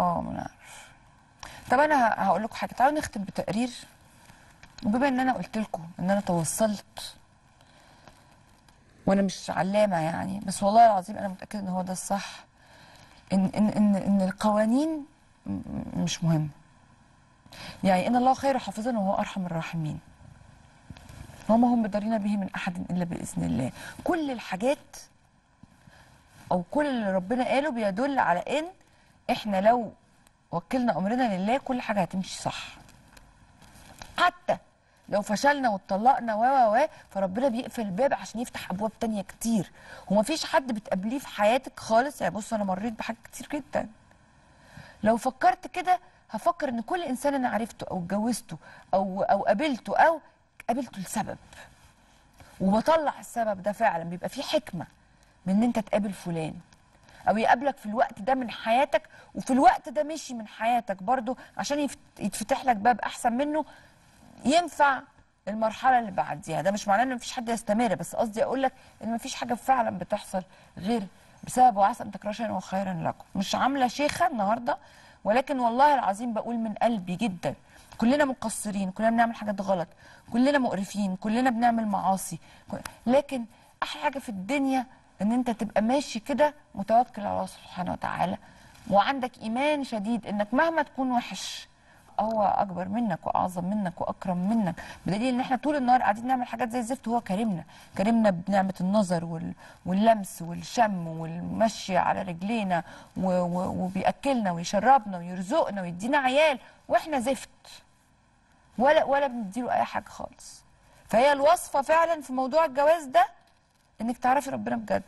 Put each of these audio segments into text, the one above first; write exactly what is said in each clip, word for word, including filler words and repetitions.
اه ما نعرفش. طب انا هقول لكم حاجه، تعالوا نختم بتقرير، وبما ان انا قلت لكم ان انا توصلت وانا مش علامه يعني، بس والله العظيم انا متاكده ان هو ده الصح، ان ان ان, إن القوانين مش مهمه. يعني ان الله خير حافظا وهو ارحم الراحمين. وما هم بدارين به من احد الا باذن الله. كل الحاجات او كل اللي ربنا قاله بيدل على ان احنا لو وكلنا امرنا لله كل حاجه هتمشي صح. حتى لو فشلنا واتطلقنا و و فربنا بيقفل الباب عشان يفتح ابواب تانية كتير، ومفيش حد بتقابليه في حياتك خالص. يعني بص انا مريت بحاجات كتير جدا. لو فكرت كده هفكر ان كل انسان انا عرفته او اتجوزته او او قابلته او قابلته لسبب، وبطلع السبب ده فعلا بيبقى فيه حكمه من ان انت تقابل فلان او يقابلك في الوقت ده من حياتك، وفي الوقت ده مشي من حياتك برضو عشان يتفتح لك باب احسن منه ينفع المرحله اللي بعديها. ده مش معناه ان مفيش حد يستمر، بس قصدي اقول لك ان مفيش حاجه فعلا بتحصل غير بسبب وعسى ان تكرهوا شيئا وخيرا لكم. مش عامله شيخه النهارده، ولكن والله العظيم بقول من قلبي جدا، كلنا مقصرين، كلنا بنعمل حاجات غلط، كلنا مقرفين، كلنا بنعمل معاصي، لكن احلى حاجه في الدنيا ان انت تبقى ماشي كده متوكل على الله سبحانه وتعالى، وعندك ايمان شديد انك مهما تكون وحش هو اكبر منك واعظم منك واكرم منك، بدليل ان احنا طول النهار قاعدين نعمل حاجات زي الزفت هو كرمنا، كرمنا بنعمه النظر وال... واللمس والشم والمشي على رجلينا و... و... وبياكلنا ويشربنا ويرزقنا ويدينا عيال، واحنا زفت ولا ولا بنديله اي حاجه خالص. فهي الوصفه فعلا في موضوع الجواز ده انك تعرفي ربنا بجد.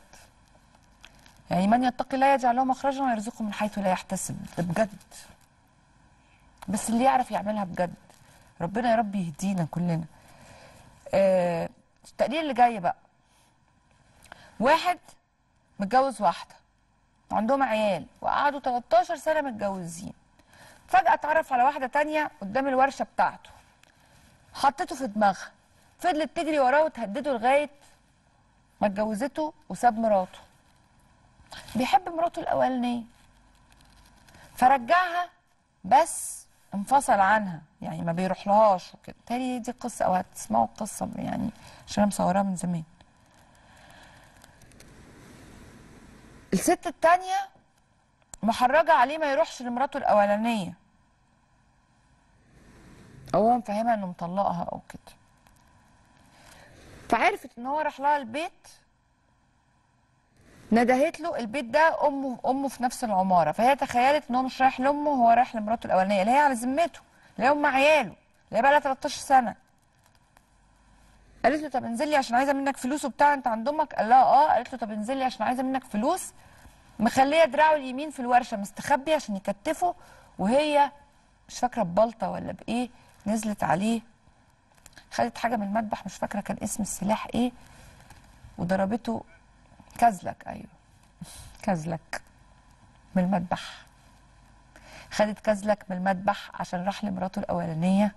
يعني من يتقي الله يجعل له مخرجا ويرزقه من حيث لا يحتسب، ده بجد. بس اللي يعرف يعملها بجد. ربنا يا رب يهدينا كلنا. آه التقرير اللي جاي بقى، واحد متجوز واحده وعندهم عيال وقعدوا تلتاشر سنه متجوزين، فجاه اتعرف على واحده تانية قدام الورشه بتاعته، حطته في دماغها، فضلت تجري وراه وتهدده لغايه ما اتجوزته وساب مراته. بيحب مراته الاولانيه فرجعها بس انفصل عنها، يعني ما بيروحلهاش وكده. تاني دي قصه او هتسمعوا القصه يعني عشان انا مصوراها من زمان. الست التانيه محرجه عليه ما يروحش لمراته الاولانيه، هو مفهمها انه مطلقها او كده، فعرفت ان هو راح لها البيت، ندهت له. البيت ده امه امه في نفس العماره، فهي تخيلت ان هو مش رايح لامه، هو رايح لمراته الاولانيه اللي هي على ذمته، اللي هم عياله، اللي هي بقى لها تلتاشر سنه. قالت له طب انزل لي عشان عايزه منك فلوس وبتاع، انت عند امك؟ قال لها اه. قالت له طب انزل لي عشان عايزه منك فلوس. مخليه دراعه اليمين في الورشه مستخبي عشان يكتفه، وهي مش فاكره ببلطه ولا بايه نزلت عليه، خدت حاجه من المذبح مش فاكره كان اسم السلاح ايه، وضربته كازلك. ايوه كازلك من المذبح، خدت كازلك من المذبح عشان راح لمراته الاولانيه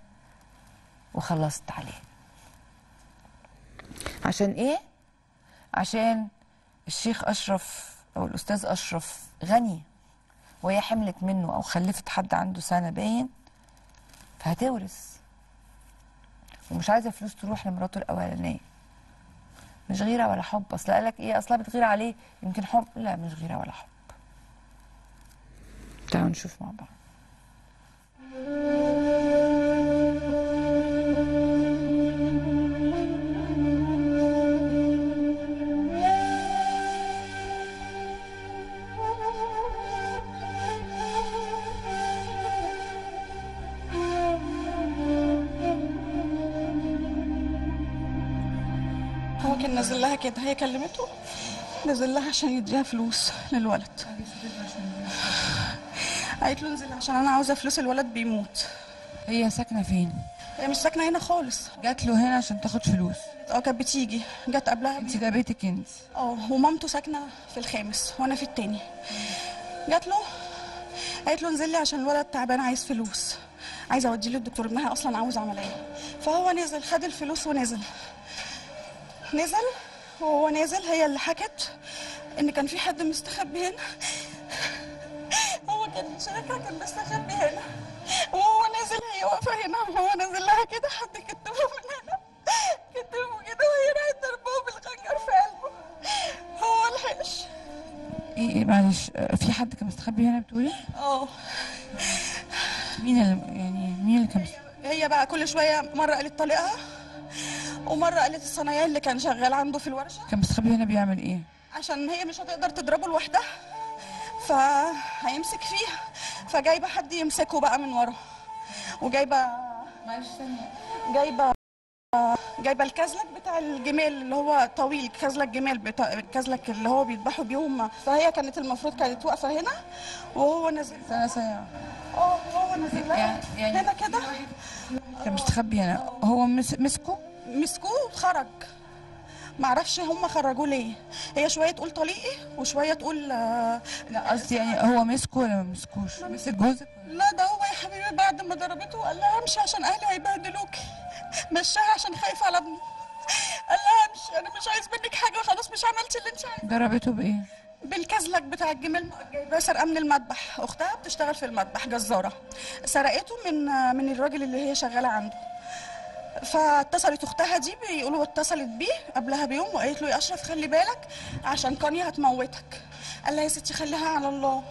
وخلصت عليه. عشان ايه؟ عشان الشيخ اشرف او الاستاذ اشرف غني وهي حملت منه او خلفت حد عنده سنه باين، فهتورث ومش عايزه فلوس تروح لمراته الاولانيه. مش غيره ولا حب، اصل قال لك ايه اصلها بتغير عليه يمكن حب، لا مش غيره ولا حب. تعالوا نشوف مع بعض. نزل لها كده، هي كلمته نزل لها عشان يديها فلوس للولد. قالت له انزل عشان انا عاوزه فلوس، الولد بيموت. هي ساكنه فين؟ هي مش ساكنه هنا خالص، جات له هنا عشان تاخد فلوس. اه كانت بتيجي، جت قبلها. انت جابتك انت؟ اه، ومامته ساكنه في الخامس وانا في الثاني. جات له قالت له انزل لي عشان الولد تعبان عايز فلوس، عايزه اوديه للدكتور، ابنها اصلا عاوز عمليه. فهو نزل خد الفلوس ونزل. نزل وهو نازل هي اللي حكت ان كان في حد مستخبي هنا، هو كان شركة كان لسه خبي هنا وهو نازل هي واقفة هنا وهو نازل لها كده حد كتفه من هنا كتفه كده وهي راحت ضرباه بالخنجر في قلبه هو لحقش. ايه معلش في حد كان مستخبي هنا بتقولي؟ اه مين اللي يعني مين اللي كان هي بقى كل شوية مرة قالت طليقها ومرة قالت الصنايعي اللي كان شغال عنده في الورشة. كان مستخبي هنا بيعمل ايه؟ عشان هي مش هتقدر تضربه لوحدها فهيمسك فيها فجايبه حد يمسكه بقى من ورا وجايبه معلش ثانيه جايبه جايبه الكازلك بتاع الجمال اللي هو طويل كازلك جمال بتاع الكازلك اللي هو بيذبحوا بيهم. فهي كانت المفروض كانت واقفه هنا وهو نازل سنه سنه اه وهو نازل يعني يعني هنا كده كان مستخبي هنا هو مسكه مسكوه وخرج معرفش هم خرجوه ليه. هي شويه تقول طليقي وشويه تقول آه لا قصدي يعني هو مسكه ولا ما مسكوش؟ مسك جوزك؟ لا ده هو يا حبيبي بعد ما ضربته قال لها امشي عشان اهلي هيبهدلوكي. مشاها عشان خايف على ابني. قال لها امشي انا مش عايز منك حاجه خلاص مش عملتي اللي انت عايزاه. ضربته بايه؟ بالكازلك بتاع الجمال جايباه سرقاه من المذبح. اختها بتشتغل في المذبح جزاره. سرقته من من الراجل اللي هي شغاله عنده. فاتصلت اختها دي بيقولوا اتصلت بيه قبلها بيوم وقالت له يا اشرف خلي بالك عشان كانيا هتموتك. قال لها يا ستي خليها على الله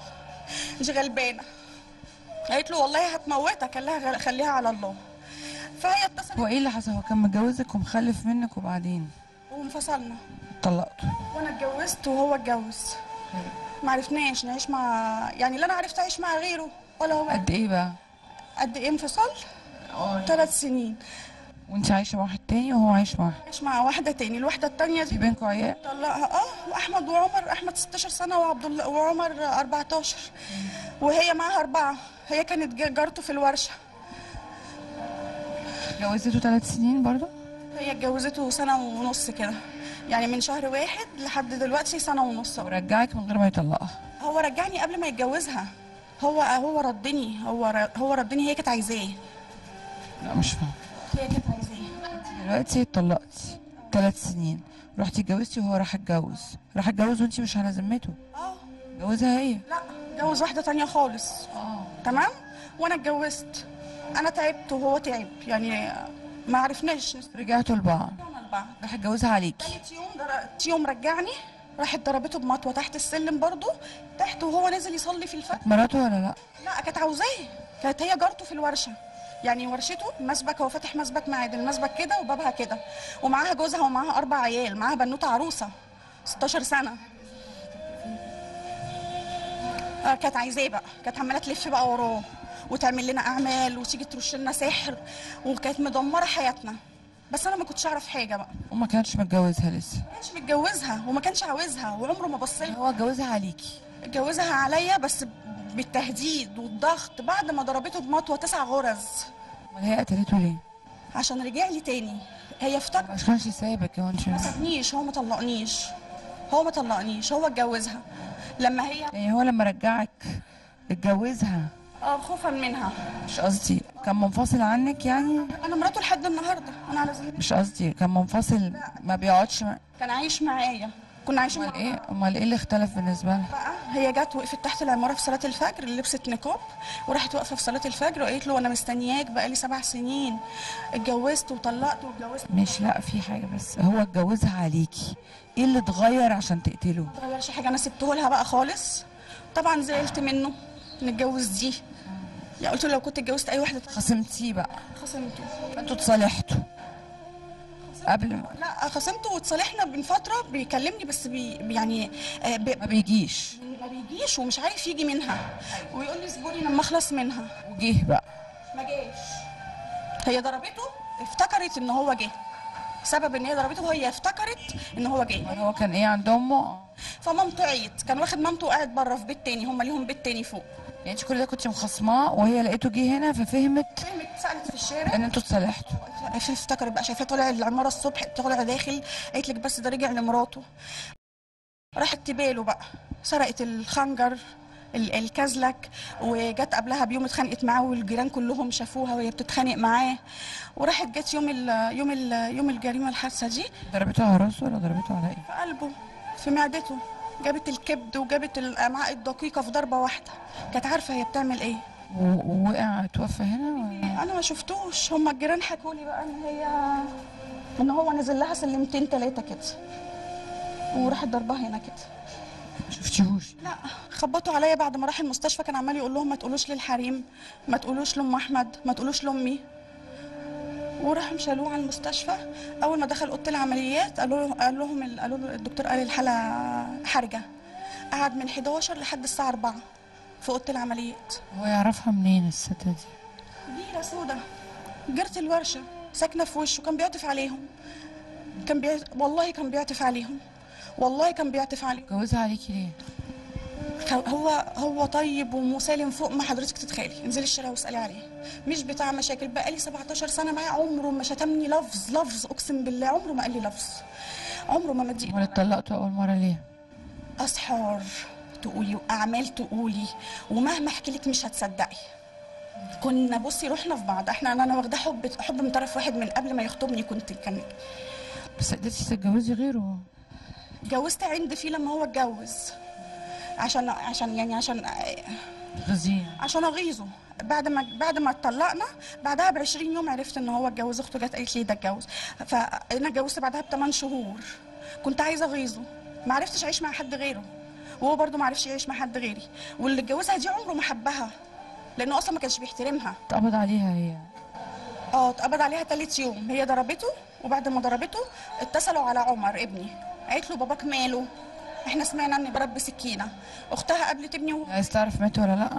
انت غلبانه. قالت له والله هتموتك. قال لها خليها على الله. فهي اتصلت. هو ايه اللي حصل؟ هو كان متجوزك ومخلف منك وبعدين وانفصلنا طلقته وانا اتجوزت وهو اتجوز ما عرفناش نعيش مع يعني لا انا عرفت اعيش مع غيره ولا هو. قد ايه بقى؟ قد ايه انفصال؟ ثلاث سنين. وانت عايشه مع واحد تاني وهو عايش مع واحد؟ عايش مع واحده تاني، الواحده التانيه دي في بينكم عيال؟ طلقها اه واحمد وعمر، احمد ستاشر سنه وعبد الله وعمر اربعتاشر وهي معاها اربعه، هي كانت جارته في الورشه. اتجوزته ثلاث سنين برضه؟ هي اتجوزته سنه ونص كده، يعني من شهر واحد لحد دلوقتي سنه ونص. ورجعك من غير ما يطلقها؟ هو رجعني قبل ما يتجوزها، هو هو ردني، هو هو ردني هي كانت عايزاه. لا مش فاهم. هي كانت عايزاه. دلوقتي اتطلقتي ثلاث سنين، رحتي اتجوزتي وهو راح اتجوز، راح اتجوز وانت مش على ذمته. اه اتجوزها هي؟ لا اتجوز واحدة تانية خالص. اه تمام؟ وانا اتجوزت. انا تعبت وهو تعب، يعني ما عرفناش. رجعتوا لبعض. رجعنا لبعض. راح اتجوزها عليكي. تالت يوم تالت يوم رجعني، راحت ضربته بمطوة تحت السلم برضه، تحت وهو نازل يصلي في الفجر. كانت مراته ولا لا؟ لا كانت عاوزاه، كانت هي جارته في الورشة. يعني ورشته مسبك هو فاتح مسبك معاد المسبك كده وبابها كده ومعاها جوزها ومعاها اربع عيال معاها بنوته عروسه ستاشر سنه. آه كانت عايزاه بقى، كانت عماله تلف بقى وراه وتعمل لنا اعمال وتيجي ترش لنا سحر وكانت مدمره حياتنا. بس انا ما كنتش اعرف حاجه بقى. وما كانش متجوزها لسه؟ ما كانش متجوزها وما كانش عاوزها وعمره ما بص لها. هو اتجوزها عليكي؟ اتجوزها عليا بس بالتهديد والضغط بعد ما ضربته بمطوه تسع غرز. امال هي قتلته ليه؟ عشان رجع لي تاني. هي افتكرت ما كانش سايبك يا وانش ما سابنيش. هو ما طلقنيش، هو ما طلقنيش، هو اتجوزها لما هي يعني هو لما رجعك اتجوزها اه خوفا منها. مش قصدي كان منفصل عنك يعني؟ انا مراته لحد النهارده انا على زميلي. مش قصدي كان منفصل ما بيقعدش م... كان عايش معايا كنا عايشين. امال ايه؟ امال ايه اللي اختلف بالنسبه لها؟ بقى هي جت وقفت تحت العماره في صلاه الفجر لبست نقاب وراحت واقفه في صلاه الفجر وقالت له انا مستنياك بقالي سبع سنين اتجوزت وطلقت واتجوزت. مش لا في حاجه بس هو اتجوزها عليكي، ايه اللي اتغير عشان تقتله؟ ما اتغيرش حاجه انا سبته لها بقى خالص. طبعا زعلت منه ان اتجوز دي، يعني قلت له لو كنت اتجوزت اي واحده. خصمتيه بقى؟ خصمته. انتوا اتصالحتوا قبل ما؟ لا خصمته واتصالحنا من فتره. بيكلمني بس بي يعني بي ما بيجيش ما بيجيش ومش عارف يجي منها ويقول لي اصبري لما اخلص منها. وجه بقى؟ ما جاش. هي ضربته افتكرت ان هو جه، سبب ان هي ضربته وهي افتكرت ان هو جه. هو كان ايه عند امه؟ فمامته عيت، كان واخد مامته قاعد بره في بيت تاني، هم ليهم بيت تاني فوق. يعني انت كل ده كنت مخصماه وهي لقيته جه هنا ففهمت فهمت سالت في الشارع ان انتوا اتصالحتوا. افتكرت بقى شايفاه طالع العماره الصبح طالع داخل، قالت لك بس ده رجع لمراته. راحت تباله بقى، سرقت الخنجر الكازلك، وجت قبلها بيوم اتخانقت معاه والجيران كلهم شافوها وهي بتتخانق معاه. وراحت جت يوم ال يوم ال يوم الجريمه الحادثه دي ضربته على راسه ولا ضربته على ايه؟ في قلبه في معدته. جابت الكبد وجابت الامعاء الدقيقه في ضربه واحده، كانت عارفه هي بتعمل ايه. ووقع توفى هنا و... انا ما شفتوش، هم الجيران حكوا لي بقى ان هي ان هو نزل لها سلمتين ثلاثه كده وراحت ضربها هنا كده. ما شفتيهوش؟ لا، خبطوا عليا بعد ما راح المستشفى، كان عمال يقول لهم ما تقولوش للحريم، ما تقولوش لام احمد، ما تقولوش لامي، وراحوا شالوه على المستشفى. اول ما دخل اوضه العمليات قالوا قال لهم قالوا له الدكتور قال الحاله حرجه. قعد من حداشر لحد الساعه اربعة في اوضه العمليات. هو يعرفها منين الست دي؟ ديره سودا، جيره الورشه، ساكنه في وشه. كان بيعطف عليهم، كان بي... والله كان بيعطف عليهم، والله كان بيعطف عليهم. جوزها عليكي ليه؟ هو هو طيب ومسالم فوق ما حضرتك تتخيلي، انزلي الشارع واسالي عليه. مش بتاع مشاكل، بقالي سبعتاشر سنه معاه، عمره ما شتمني لفظ لفظ، اقسم بالله عمره ما قال لي لفظ، عمره ما مدي. امال اتطلقتوا اول مره ليه؟ اسحار تقولي واعمال تقولي، ومهما احكي لك مش هتصدقي. كنا بصي رحنا في بعض، احنا انا واخده حب حب من طرف واحد من قبل ما يخطبني. كنت كان بس قدرتي تتجوزي غيره؟ اتجوزت عند فيه لما هو اتجوز، عشان عشان يعني عشان غزين. عشان اغيظه. بعد ما بعد ما اتطلقنا بعدها ب عشرين يوم عرفت ان هو اتجوز. اخته جت قالت لي ده اتجوز، فانا اتجوزت بعدها ب تمن شهور. كنت عايزه اغيظه، ما عرفتش اعيش مع حد غيره، وهو برده ما عرفش يعيش مع حد غيري. واللي اتجوزها دي عمره ما حبها، لانه اصلا ما كانش بيحترمها. اتقبض عليها هي؟ اه، اتقبض عليها ثالث يوم. هي ضربته، وبعد ما ضربته اتصلوا على عمر ابني، قالت له باباك ماله؟ احنا سمعنا ان ضرب بسكينه. اختها قابلت ابني و... عايز تعرف مات ولا لا؟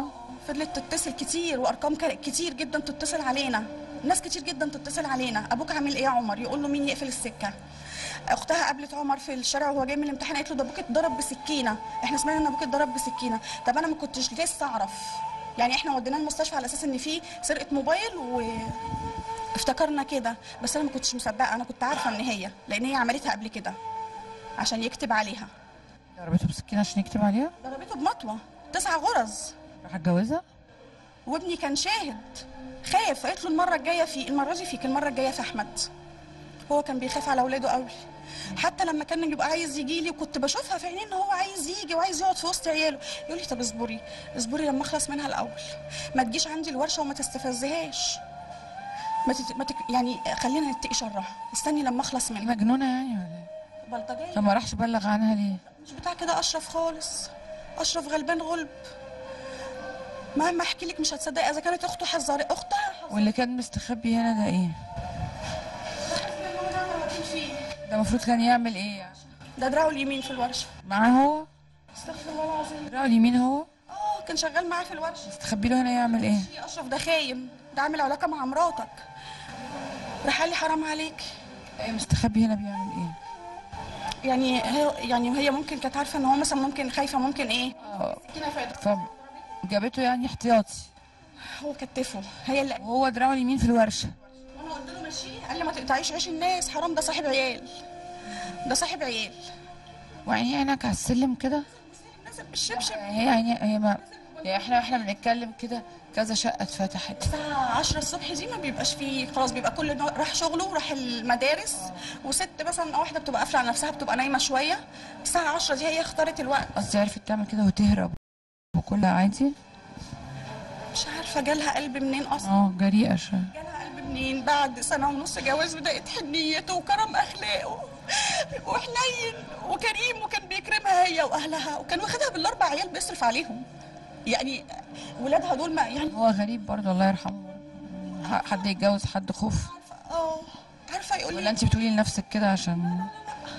فضلت تتصل كتير، وارقام كتير جدا تتصل علينا، ناس كتير جدا تتصل علينا. ابوك عامل ايه يا عمر؟ يقول له مين يقفل السكه. اختها قابلت عمر في الشارع وهو جاي من الامتحان، قالت له ده ابوك اتضرب بسكينه، احنا سمعنا ان ابوك اتضرب بسكينه. طب انا ما كنتش لسه اعرف، يعني احنا وديناه المستشفى على اساس ان في سرقه موبايل وافتكرنا كده، بس انا ما كنتش مصدقه. انا كنت عارفه ان هي، لان هي عملتها قبل كده عشان يكتب عليها. ضربته بسكينه عشان يكتب عليها؟ ضربته بمطوه، تسع غرز. راح اتجوزها؟ وابني كان شاهد، خاف. قالت له المره الجايه في المره دي فيك، المره الجايه في احمد. هو كان بيخاف على اولاده قوي، حتى لما كان يبقى عايز يجي لي وكنت بشوفها في عينيه ان هو عايز يجي وعايز يقعد في وسط عياله، يقول لي طب اصبري اصبري لما اخلص منها الاول، ما تجيش عندي الورشه وما تستفزهاش، ما, تت... ما تك... يعني خلينا نتقي شرها، استني لما اخلص منها. مجنونه يعني ولا ايه؟ بلطجيه. طب ما راحش بلغ عنها ليه؟ مش بتاع كده اشرف خالص، اشرف غلبان غلب، مهما احكي لك مش هتصدقي. اذا كانت اخته حذري اختها حذري. واللي كان مستخبي هنا ده ايه؟ ده المفروض كان يعمل ايه يعني؟ ده دراعه اليمين في الورشه. معاه هو؟ استغفر الله العظيم. دراعه اليمين هو؟ اه، كان شغال معاه في الورشه. مستخبي له هنا يعمل ايه؟ اشرف ده خاين، ده عامل علاقه مع مراتك. راح قال لي حرام عليك. ايه مستخبي هنا بيعمل ايه؟ يعني هي يعني وهي ممكن كانت عارفه ان هو مثلا ممكن خايفه، ممكن ايه؟ اه سكينه فاتت فجابته يعني احتياطي. هو كتفه هي اللي، وهو دراعه اليمين في الورشه. وانا قلت له ماشيه، قال لي ما تقطعيش عيش الناس حرام، ده صاحب عيال، ده صاحب عيال. وعيني عينك على السلم كده؟ نازل بالشبشب. هي عيني هي ما يعني احنا احنا بنتكلم كده كذا شقه اتفتحت. الساعه عشرة الصبح دي ما بيبقاش فيه خلاص، بيبقى كل راح شغله وراح المدارس، وست مثلا واحده بتبقى قافله على نفسها، بتبقى نايمه شويه. الساعه عشرة دي هي اختارت الوقت. قصدي عرفت تعمل كده وتهرب وكلها عادي؟ مش عارفه جالها قلب منين اصلا. اه جريئه شويه. جالها قلب منين بعد سنه ونص جواز، بدات حنيته وكرم اخلاقه وحنين وكريم، وكان بيكرمها هي واهلها، وكان واخدها بالاربع عيال بيصرف عليهم. يعني ولادها دول ما يعني هو غريب برضه الله يرحمه، حد يتجوز حد خوف. اه عارفه يقول لي ولا انت بتقولي لنفسك كده؟ عشان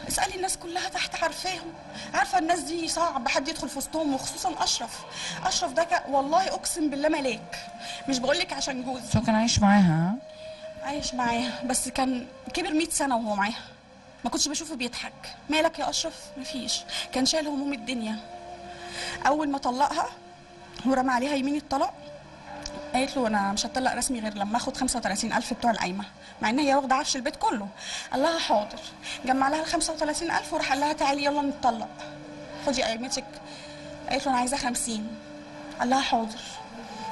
اسالي الناس كلها تحت عارفاهم، عارفه الناس دي صعب حد يدخل في وسطهم، وخصوصا اشرف. اشرف ده والله اقسم بالله ملاك، مش بقول لك عشان جوزي. هو كان عايش معاها؟ عايش معاها بس كان كبر مية سنه وهو معاها. ما كنتش بشوفه بيضحك. مالك يا اشرف؟ مفيش، كان شايل هموم الدنيا. اول ما طلقها ورمى عليها يمين الطلاق، قالت له انا مش هتطلق رسمي غير لما اخد خمسة وتلاتين الف بتوع القايمه، مع ان هي واخده عفش البيت كله. قال لها حاضر، جمع لها ال خمسة وتلاتين الف وراح قال لها تعالي يلا نتطلق، خدي قايمتك. قالت له انا عايزه خمسين. قال لها حاضر.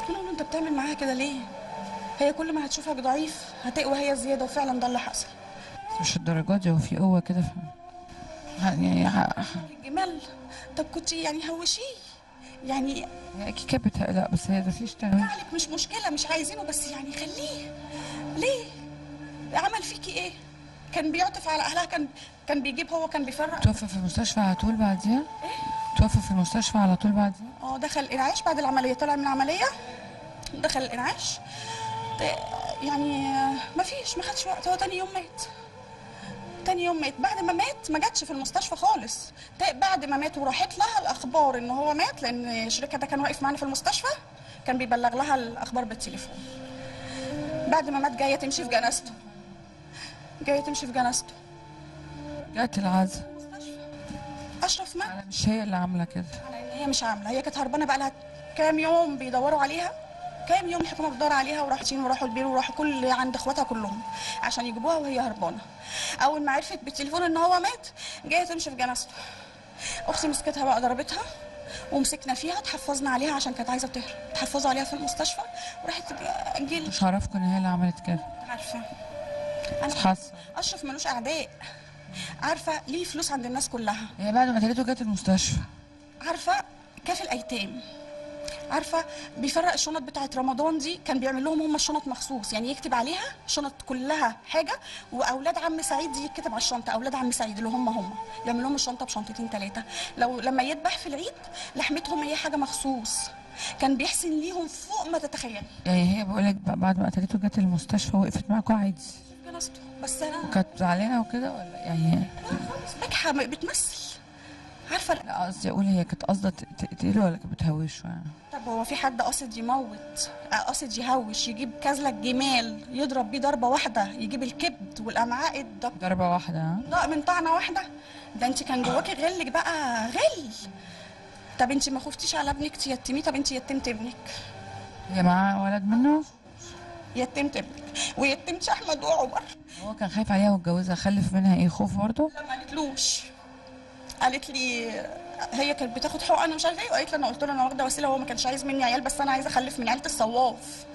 قلت له انت بتعمل معاها كده ليه؟ هي كل ما هتشوفك ضعيف هتقوى هي زياده، وفعلا ده اللي حصل. مش الدرجات دي، هو في قوه كده؟ يعني الجمال. طب كنت يعني هوشيه يعني اكيد كانت بتقلق، بس هي ده في اشتغل عليك مش مشكله، مش عايزينه بس يعني خليه. ليه عمل فيكي ايه؟ كان بيعطف على اهلها، كان كان بيجيب، هو كان بيفرق. توفى في المستشفى على طول بعديها؟ ايه توفى في المستشفى على طول بعديها. اه دخل الانعاش بعد العمليه، طلع من العمليه دخل الانعاش يعني ما فيش، ما خدش وقت، هو تاني يوم مات. تاني يوم مات. بعد ما مات ما جاتش في المستشفى خالص. بعد ما مات وراحت لها الاخبار ان هو مات، لان شريكها ده كان واقف معانا في المستشفى، كان بيبلغ لها الاخبار بالتليفون. بعد ما مات جايه تمشي في جنازته. جايه تمشي في جنازته. جت العزا. اشرف مات. انا مش هي اللي عامله كده. انا هي مش عامله، هي كانت هربانه بقى لها كام يوم بيدوروا عليها. كام يوم الحكومه بتدور عليها، وراحوا سين وراحوا البيرو وراحوا كل عند اخواتها كلهم عشان يجيبوها وهي هربانه. اول ما عرفت بالتليفون ان هو مات جايه تمشي في جنازته. اختي مسكتها بقى ضربتها ومسكنا فيها، اتحفظنا عليها عشان كانت عايزه تهرب، اتحفظوا عليها في المستشفى وراحت جيل. مش عارفه ان هي اللي عملت كده. عارفه انا حاسه اشرف ملوش اعداء، عارفه ليه فلوس عند الناس كلها. هي بعد ما قتلته جت المستشفى، عارفه كاف الايتام، عارفه بيفرق الشنط بتاعت رمضان دي، كان بيعمل لهم هم الشنط مخصوص، يعني يكتب عليها شنط كلها حاجه، واولاد عم سعيد دي يتكتب على الشنطه، اولاد عم سعيد اللي هم هم يعمل لهم الشنطه بشنطتين ثلاثه، لو لما يذبح في العيد لحمتهم هي حاجه مخصوص، كان بيحسن ليهم فوق ما تتخيل. يعني هي بقول لك بعد ما قتلته جت المستشفى وقفت معاكوا عادي؟ جلسته بس انا وكانت زعلانه وكده ولا يعني؟ لا خالص، ناجحه بتمثل، عارفه. لا قصدي اقول هي كانت قصده تقتله ولا كانت بتهوشه يعني؟ طب هو في حد قاصد يموت، قاصد يهوش، يجيب كازله الجمال يضرب بيه ضربه واحده، يجيب الكبد والامعاء الضرب ضربه واحده؟ لا من طعنه واحده. ده انت كان جواكي غلك بقى غل. طب انت ما خفتيش على ابنك تيتميه؟ طب انت يتمت ابنك؟ هي معاه ولد منه؟ يتمت ابنك ويتمت احمد وعمر. هو كان خايف عليها واتجوزها، خلف منها ايه خوف برضه؟ لا ما قالتلوش، قالت لي هي كانت بتاخد حقوق انا مش عارفه ايه، وقالت لي انا قلت له انا واخده وسيله، هو ما كانش عايز مني عيال بس انا عايزه اخلف من عيله الصواف،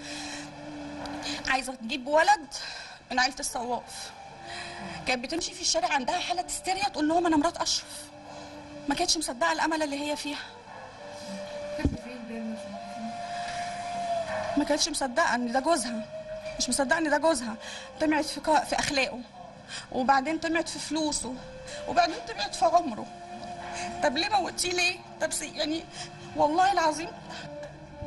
عايزه تجيب ولد من عيله الصواف. كانت بتمشي في الشارع عندها حاله هستيريا تقول لهم انا مرات اشرف، ما كانتش مصدقه الامله اللي هي فيها، ما كانتش مصدقه ان ده جوزها، مش مصدقه ان ده جوزها. طمعت في في اخلاقه، وبعدين طمعت في فلوسه، وبعدين طمعت في عمره. طب ليه موتيه ليه؟ طب يعني والله العظيم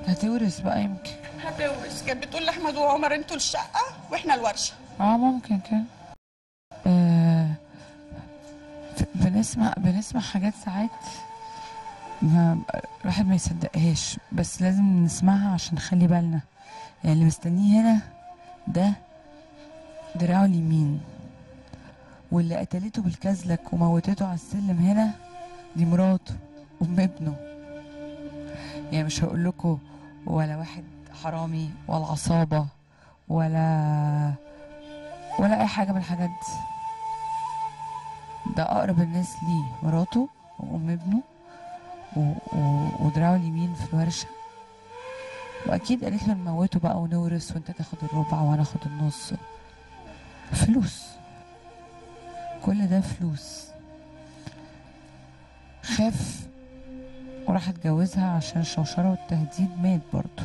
هتورث بقى، يمكن هتورث. كانت بتقول لاحمد وعمر انتوا الشقه واحنا الورشه. اه ممكن كده. آه بنسمع بنسمع حاجات ساعات الواحد ما يصدقهاش، بس لازم نسمعها عشان نخلي بالنا. يعني اللي مستنيه هنا ده دراعه اليمين، واللي قتلته بالكازلك وموتته على السلم هنا دي مراته ام ابنه. يعني مش هقول لكم ولا واحد حرامي ولا عصابه ولا ولا اي حاجه من الحاجات دي، ده اقرب الناس ليه مراته وام ابنه و... و... ودراعه اليمين في الورشه. واكيد قالت له نموته بقى ونورث، وانت تاخد الربع وانا اخد النص. فلوس، كل ده فلوس. خاف وراح اتجوزها عشان الشوشره والتهديد، مات برضه.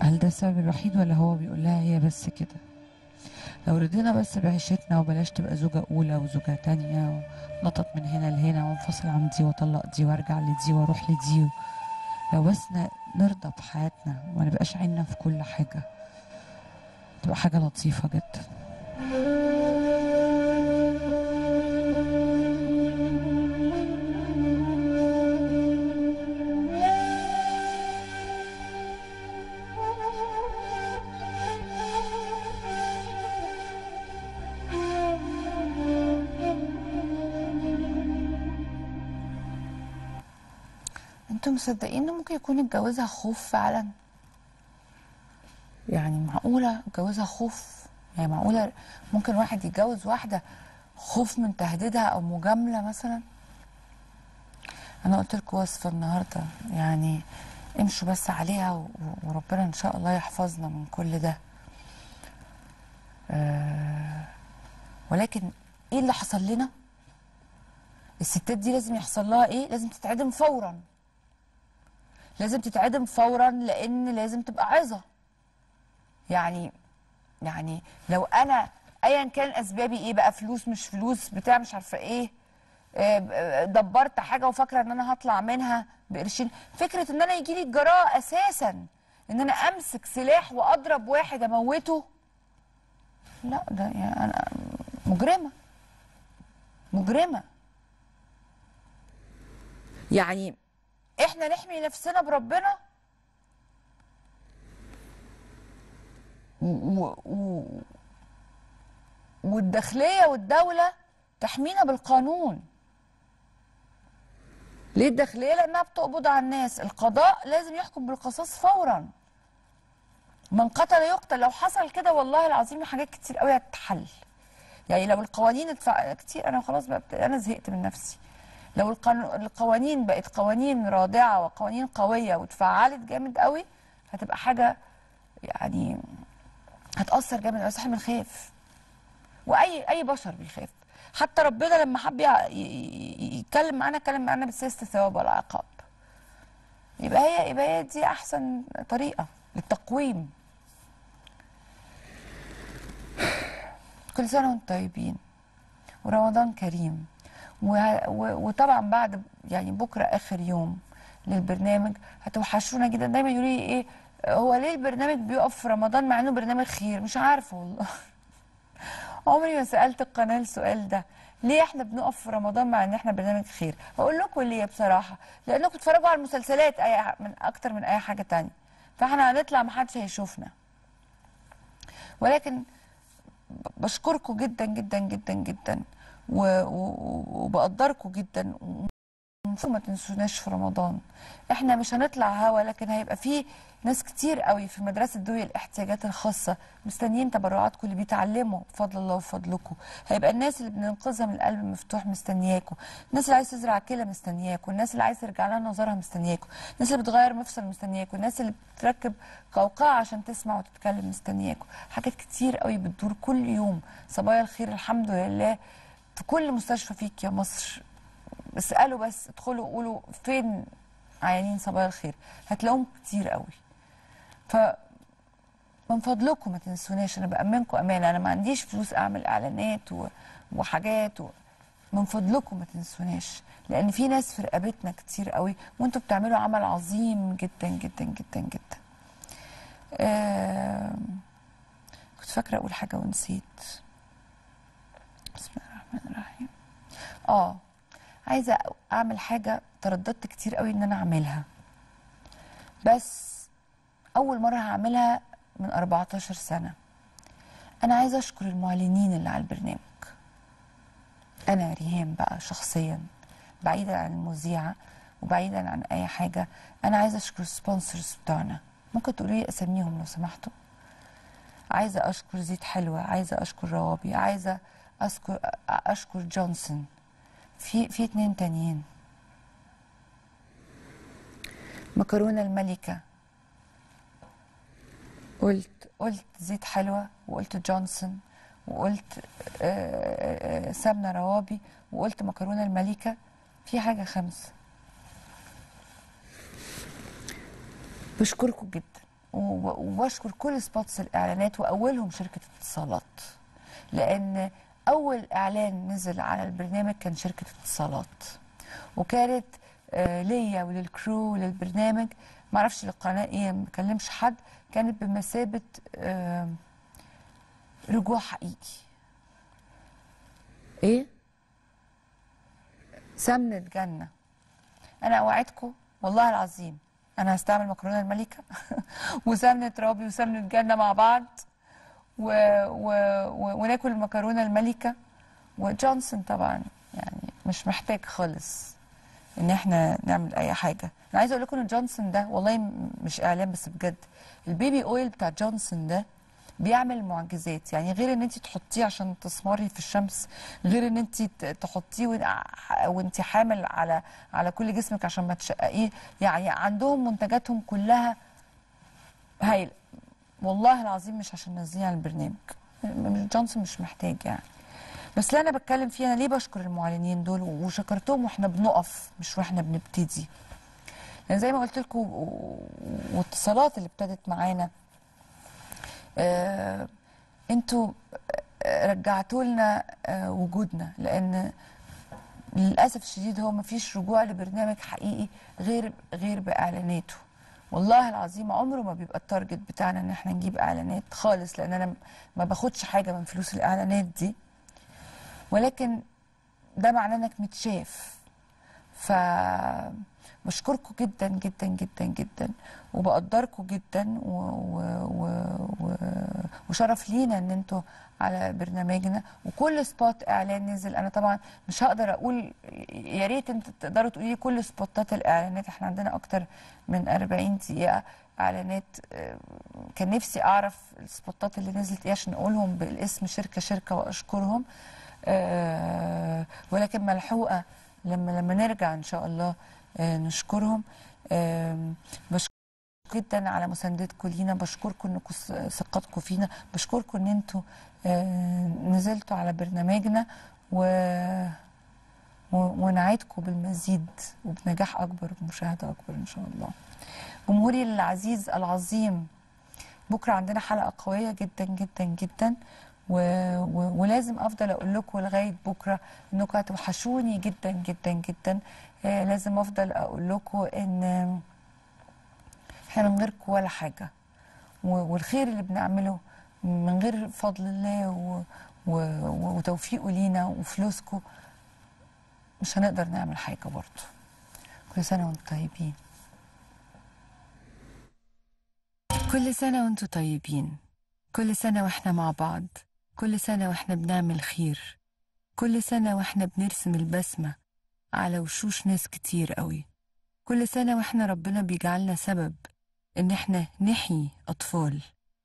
هل ده السبب الوحيد ولا هو بيقول لها هي بس كده؟ لو رضينا بس بعيشتنا وبلاش تبقى زوجه اولى وزوجه تانيه ونطط من هنا لهنا وانفصل عن دي واطلق دي وارجع لدي واروح لدي، لو بس نرضى بحياتنا وما نبقاش عيننا في كل حاجه تبقى حاجه لطيفه جدا. انتوا مصدقين انه ممكن يكون اتجوزها خوف فعلا؟ يعني معقوله اتجوزها خوف؟ يعني معقوله ممكن واحد يتجوز واحده خوف من تهديدها او مجامله مثلا؟ انا قلت لكم وصفه النهارده، يعني امشوا بس عليها وربنا ان شاء الله يحفظنا من كل ده. أه ولكن ايه اللي حصل لنا؟ الستات دي لازم يحصل لها ايه؟ لازم تتعدم فورا. لازم تتعدم فورا لان لازم تبقى عظه. يعني يعني لو انا ايا كان اسبابي ايه بقى، فلوس مش فلوس بتاع مش عارفه ايه، دبرت حاجه وفاكره ان انا هطلع منها بقرشين. فكره ان انا يجي لي الجراءه اساسا ان انا امسك سلاح واضرب واحد اموته، لا ده يعني انا مجرمه مجرمه. يعني احنا نحمي نفسنا بربنا و... و... والداخليه والدوله تحمينا بالقانون. ليه الداخليه؟ لانها بتقبض على الناس. القضاء لازم يحكم بالقصاص فورا، من قتل يقتل. لو حصل كده والله العظيم حاجات كتير قوي هتتحل. يعني لو القوانين اتف... كتير انا خلاص بقى بت... انا زهقت من نفسي. لو القوانين بقت قوانين رادعه وقوانين قويه واتفعلت جامد قوي هتبقى حاجه يعني هتاثر جامد قوي. صح، بنخاف، واي اي بشر بيخاف. حتى ربنا لما حب يتكلم معانا اتكلم معانا بسياسه الثواب والعقاب. يبقى هي يبقى هي دي احسن طريقه للتقويم. كل سنه وانتم طيبين ورمضان كريم. وطبعا بعد يعني بكره اخر يوم للبرنامج هتوحشونا جدا. دايما يقولوا لي ايه هو ليه البرنامج بيقف في رمضان مع انه برنامج خير؟ مش عارفه والله. عمري ما سالت القناه السؤال ده، ليه احنا بنقف في رمضان مع ان احنا برنامج خير؟ هقول لكم ليه بصراحه، لانكم بتتفرجوا على المسلسلات اي من اكتر من اي حاجه ثانيه، فاحنا هنطلع ما حدش هيشوفنا. ولكن بشكركم جدا جدا جدا جدا وبقدركم جدا، وما تنسوناش في رمضان. احنا مش هنطلع هوا، لكن هيبقى في ناس كتير قوي في مدرسه ذوي الاحتياجات الخاصه مستنيين تبرعاتكم اللي بيتعلموا بفضل الله وفضلكم. هيبقى الناس اللي بننقذها من القلب مفتوح مستنياكم، الناس اللي عايز تزرع كلى مستنياكم، الناس اللي عايز ترجع لها نظرها مستنياكم، الناس اللي بتغير مفصل مستنياكم، الناس اللي بتركب قوقعه عشان تسمع وتتكلم مستنياكم. حاجات كتير قوي بتدور كل يوم. صبايا الخير الحمد لله في كل مستشفى فيك يا مصر. اسألوا بس، ادخلوا قولوا فين عيانين صبايا الخير، هتلاقوهم كتير قوي. ف من فضلكم ما تنسوناش، انا بأمنكم امانه، انا ما عنديش فلوس اعمل اعلانات و... وحاجات و... من فضلكم ما تنسوناش، لان في ناس في رقبتنا كتير قوي وانتم بتعملوا عمل عظيم جدا جدا جدا جدا. آه... كنت فاكره اقول حاجه ونسيت. بسم الله الرحمن الرحيم. اه عايزه اعمل حاجه ترددت كتير قوي ان انا اعملها، بس اول مره هعملها من أربعتاشر سنه. انا عايزه اشكر المعلنين اللي على البرنامج. انا ريهام بقى شخصيا بعيدا عن المذيعه وبعيدا عن اي حاجه، انا عايزه اشكر السبونسرز بتوعنا. ممكن تقولي لي اسميهم لو سمحتوا؟ عايزه اشكر زيت حلوه، عايزه اشكر روابي، عايزه اشكر اشكر جونسون، في في اتنين تانيين، مكرونه الملكه، قلت قلت زيت حلوه وقلت جونسون وقلت سمنه روابي وقلت مكرونه الملكه، في حاجه خمسه. بشكركم جدا وبشكر كل سبوتس الاعلانات واولهم شركه اتصالات، لان اول اعلان نزل على البرنامج كان شركه اتصالات، وكانت ليا وللكرو وللبرنامج معرفش للقناه ايه، ما بكلمش حد، كانت بمثابه رجوع حقيقي. ايه؟ سمنه جنه. انا اوعدكم والله العظيم انا هستعمل مكرونه الملكه وسمنه رابي وسمنه جنه مع بعض و... و... وناكل مكرونه الملكه وجونسون. طبعا يعني مش محتاج خالص ان احنا نعمل اي حاجه. انا عايزه اقول لكم ان جونسون ده والله مش اعلان بس بجد، البيبي اويل بتاع جونسون ده بيعمل معجزات. يعني غير ان انت تحطيه عشان تسمري في الشمس، غير ان انت تحطيه وانت حامل على على كل جسمك عشان ما تشققيه، يعني عندهم منتجاتهم كلها هايله والله العظيم. مش عشان ننزلها على البرنامج، جونسون مش محتاج يعني. بس اللي انا بتكلم فيه، انا ليه بشكر المعلنين دول وشكرتهم واحنا بنقف مش واحنا بنبتدي، يعني زي ما قلت لكم والاتصالات اللي ابتدت معانا آه انتوا رجعتوا لنا آه وجودنا، لان للاسف الشديد هو ما فيش رجوع لبرنامج حقيقي غير غير باعلاناته. والله العظيم عمره ما بيبقى التارجت بتاعنا ان احنا نجيب اعلانات خالص، لان انا ما باخدش حاجه من فلوس الاعلانات دي، ولكن ده معناه انك متشاف. ف بشكركم جدا جدا جدا جدا وبقدركم جدا و... و... و... وشرف لينا ان انتوا على برنامجنا. وكل سبوت اعلان نزل، انا طبعا مش هقدر اقول، يا ريت انت تقدروا تقولي كل سبوتات الاعلانات، احنا عندنا اكتر من أربعين دقيقه اعلانات، كان نفسي اعرف السبوتات اللي نزلت ايه عشان اقولهم بالاسم شركه شركه واشكرهم، ولكن ملحوقه لما لما نرجع ان شاء الله نشكرهم. بشكركم جدا على مساندتكم لينا، بشكركم انكم ثقتكم فينا، بشكركم ان انتم نزلتوا على برنامجنا، و... ونعيدكم بالمزيد وبنجاح اكبر ومشاهده اكبر ان شاء الله. جمهوري العزيز العظيم، بكره عندنا حلقه قويه جدا جدا جدا، و... و... ولازم افضل اقول لكم لغايه بكره انكم هتوحشوني جدا جدا جدا. آه لازم افضل اقول لكم ان احنا من غيركم ولا حاجه، والخير اللي بنعمله من غير فضل الله و... و... وتوفيقه لينا وفلوسكم مش هنقدر نعمل حاجه برضه. كل سنه وانتم طيبين. كل سنه وانتم طيبين، كل سنه واحنا مع بعض، كل سنة وإحنا بنعمل خير، كل سنة وإحنا بنرسم البسمة على وشوش ناس كتير قوي، كل سنة وإحنا ربنا بيجعلنا سبب إن إحنا نحيي أطفال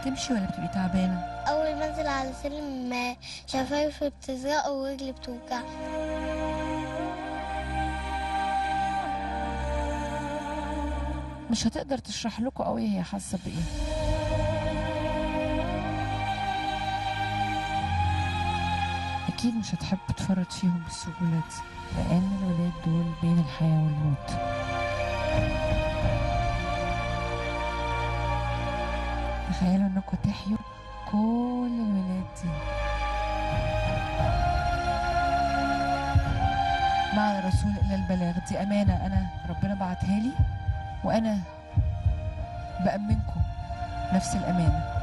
تمشي ولا بتبقي تعبانه؟ اول ما انزل على سلم شفايفي بتزرق ورجلي بتوجعني. مش هتقدر تشرح لكم قوي هي حاسه بايه. اكيد مش هتحب تفرط فيهم بالسهوله دي، لان الولاد دول بين الحياه والموت. تخيلوا انكم تحيوا كل الولاد دي. مع الرسول إلى البلاغ، دي أمانة أنا ربنا بعتها لي، وأنا بأمنكم نفس الأمانة.